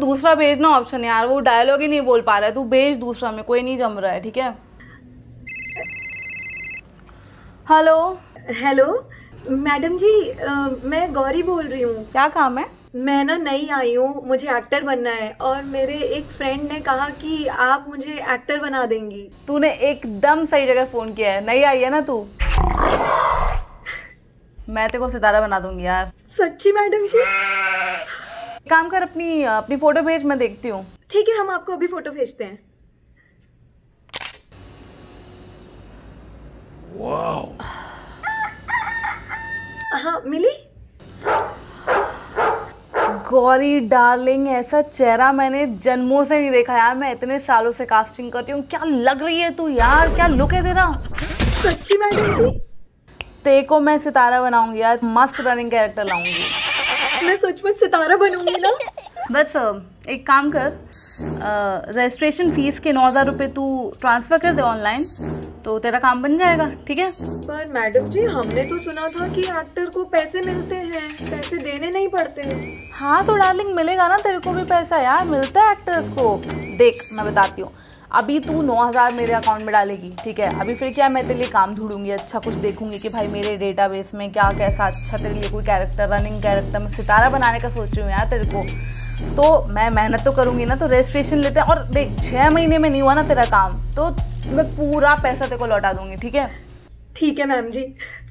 दूसरा भेज ना ऑप्शन यार, वो डायलॉग ही नहीं बोल पा रहा है, तू भेज दूसरा, में कोई नहीं जम रहा है। ठीक है, हेलो। हेलो मैडम जी, मैं गौरी बोल रही हूँ। क्या काम है? मैं ना नई आई हूँ, मुझे एक्टर बनना है और मेरे एक फ्रेंड ने कहा कि आप मुझे एक्टर बना देंगी। तूने एकदम सही जगह फोन किया है, नई आई है ना तू। मैं तेरे को सितारा बना दूंगी यार। सच्ची मैडम जी? काम कर, अपनी फोटो भेज, मैं देखती हूँ। ठीक है, हम आपको अभी फोटो भेजते हैं। हाँ मिली? गौरी डार्लिंग, ऐसा चेहरा मैंने जन्मों से नहीं देखा यार। मैं इतने सालों से कास्टिंग करती हूँ, क्या लग रही है तू यार, क्या लुक है तेरा। सच्ची मैडम जी? तेरे को मैं सितारा बनाऊंगी यार, मस्त रनिंग कैरेक्टर लाऊंगी। मैं सचमुच सितारा बनूंगी ना। बस एक काम कर, रजिस्ट्रेशन फीस के 9000 रुपये तू ट्रांसफ़र कर दे ऑनलाइन, तो तेरा काम बन जाएगा। ठीक है? पर मैडम जी हमने तो सुना था कि एक्टर को पैसे मिलते हैं, पैसे देने नहीं पड़ते हैं। हाँ तो डार्लिंग मिलेगा ना तेरे को भी पैसा यार, मिलता है एक्टर्स को। देख मैं बताती हूँ, अभी तू 9000 मेरे अकाउंट में डालेगी, ठीक है? अभी फिर क्या, मैं तेरे लिए काम ढूंढूंगी, अच्छा कुछ देखूंगी कि भाई मेरे डेटाबेस में क्या कैसा अच्छा तेरे लिए कोई कैरेक्टर, रनिंग कैरेक्टर, मैं सितारा बनाने का सोच रही हूँ यार तेरे को, तो मैं मेहनत तो करूँगी ना। तो रजिस्ट्रेशन लेते हैं, और देख 6 महीने में नहीं हुआ ना तेरा काम तो मैं पूरा पैसा तेरे को लौटा दूंगी। ठीक है? ठीक है मैम जी,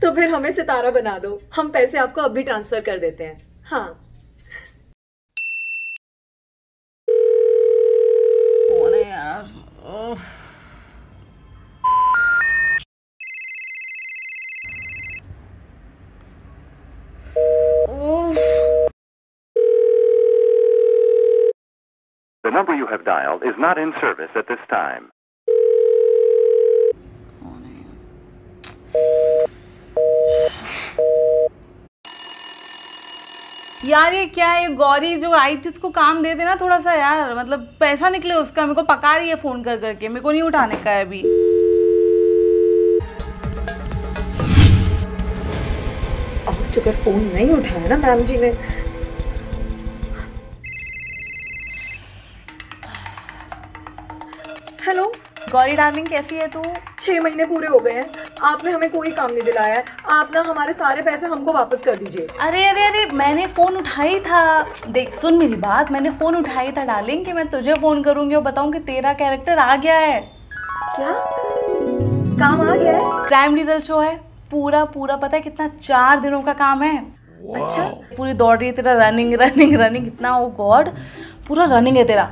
तो फिर हमें सितारा बना दो, हम पैसे आपको अभी ट्रांसफ़र कर देते हैं। हाँ यार। The number you have dialed is not in service at this time. यार ये क्या है, गौरी जो आई थी उसको काम दे देना थोड़ा सा यार, मतलब पैसा निकले उसका। मेरे को पका रही है फोन कर करके, मेरे को नहीं उठाने का है अभी। अगर फोन नहीं उठाया ना मैम जी ने। हेलो गौरी डार्लिंग, कैसी है तू? 6 महीने पूरे हो गए हैं, आपने हमें कोई काम नहीं दिलाया है, आप ना हमारे सारे पैसे हमको वापस कर दीजिए। अरे अरे अरे मैंने फ़ोन उठाई था, देख सुन मेरी बात, मैंने फ़ोन उठाई था डार्लिंग कि मैं तुझे फ़ोन करूँगी और बताऊँ कि तेरा कैरेक्टर आ गया है। क्या काम आ गया है? क्राइम रीजल शो है पूरा पूरा, पता है कितना, 4 दिनों का काम है। अच्छा? पूरी दौड़ रही है तेरा, रनिंग रनिंग रनिंग, इतना ओ गॉड पूरा रनिंग है तेरा,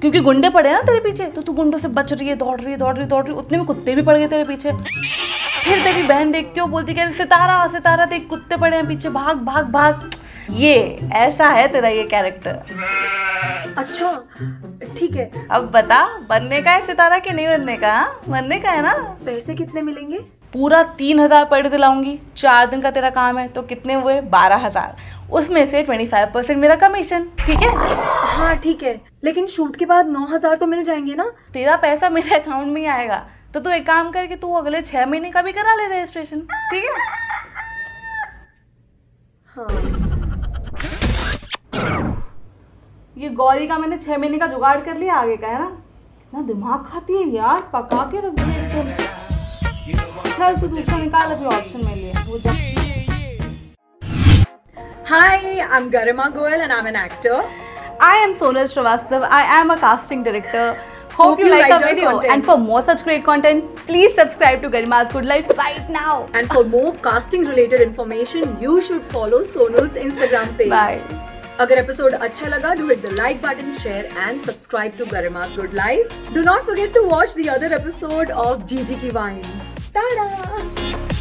क्योंकि गुंडे पड़े हैं ना तेरे पीछे, तो तू गुंडों से बच रही है, दौड़ रही है दौड़ रही दौड़ रही, उतने में कुत्ते भी पड़ गए तेरे पीछे। फिर तेरी बहन देखती हो, बोलती है सितारा सितारा देख कुत्ते पड़े हैं पीछे, भाग भाग भाग। ये ऐसा है तेरा ये कैरेक्टर। अच्छा ठीक है, अब बता बनने का है सितारा कि नहीं बनने का? बनने का है ना। पैसे कितने मिलेंगे? पूरा 3000 पर डे दिलाऊंगी, 4 दिन का तेरा काम है, तो कितने हुए 12,000, उसमें से 25% मेरा कमीशन। ठीक है? हाँ ठीक है, लेकिन शूट के बाद 9000 तो मिल जाएंगे ना? तेरा पैसा मेरे अकाउंट में ही आएगा, तो तू एक काम करके तू अगले 6 महीने का भी करा ले रजिस्ट्रेशन। ठीक है? हाँ। ये गौरी का मैंने 6 महीने का जुगाड़ कर लिया, आगे का है ना। ना दिमाग खाती है यार, पका के रख दिया एकदम। चल तू दूसरा निकाल अभी ऑप्शन में लिए वो जा। Hi I am Garima Goyal and I am an actor. I am Sonal Srivastava, I am a casting director. Hope you like our video content. And for more such great content, please subscribe to Garima's Good Life right now. And for more casting related information, you should follow Sonal's Instagram page. Bye. अगर episode अच्छा लगा, do hit the like button, share and subscribe to Garima's Good Life. Do not forget to watch the other episode of GG Ki Vines. Ta-da!